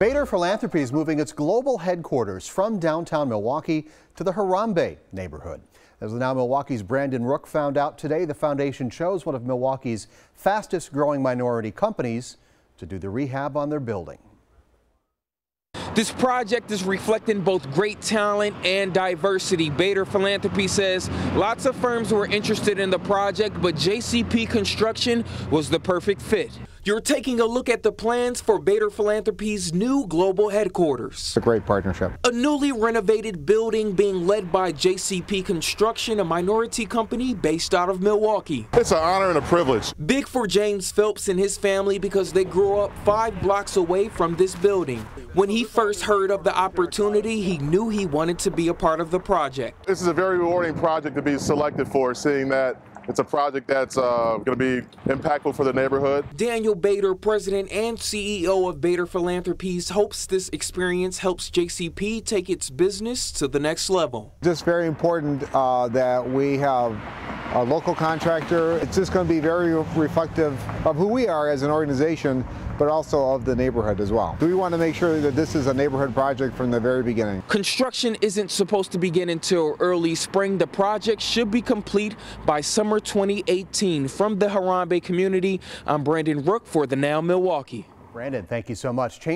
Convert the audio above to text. Bader Philanthropies moving its global headquarters from downtown Milwaukee to the Harambee neighborhood. As Now Milwaukee's Brandon Rook found out today, the foundation chose one of Milwaukee's fastest growing minority companies to do the rehab on their building. This project is reflecting both great talent and diversity. Bader Philanthropy says lots of firms were interested in the project, but JCP Construction was the perfect fit. You're taking a look at the plans for Bader Philanthropy's new global headquarters. A great partnership. A newly renovated building being led by JCP Construction, a minority company based out of Milwaukee. It's an honor and a privilege. Big for James Phelps and his family because they grew up 5 blocks away from this building. When he first heard of the opportunity, he knew he wanted to be a part of the project. This is a very rewarding project to be selected for, seeing that it's a project that's going to be impactful for the neighborhood. Daniel Bader, president and CEO of Bader Philanthropies, hopes this experience helps JCP take its business to the next level. It's very important that we have a local contractor. It's just going to be very reflective of who we are as an organization, but also of the neighborhood as well. We want to make sure that this is a neighborhood project from the very beginning. Construction isn't supposed to begin until early spring. The project should be complete by summer 2018. From the Harambee community, I'm Brandon Rook for the Now Milwaukee. Brandon, thank you so much.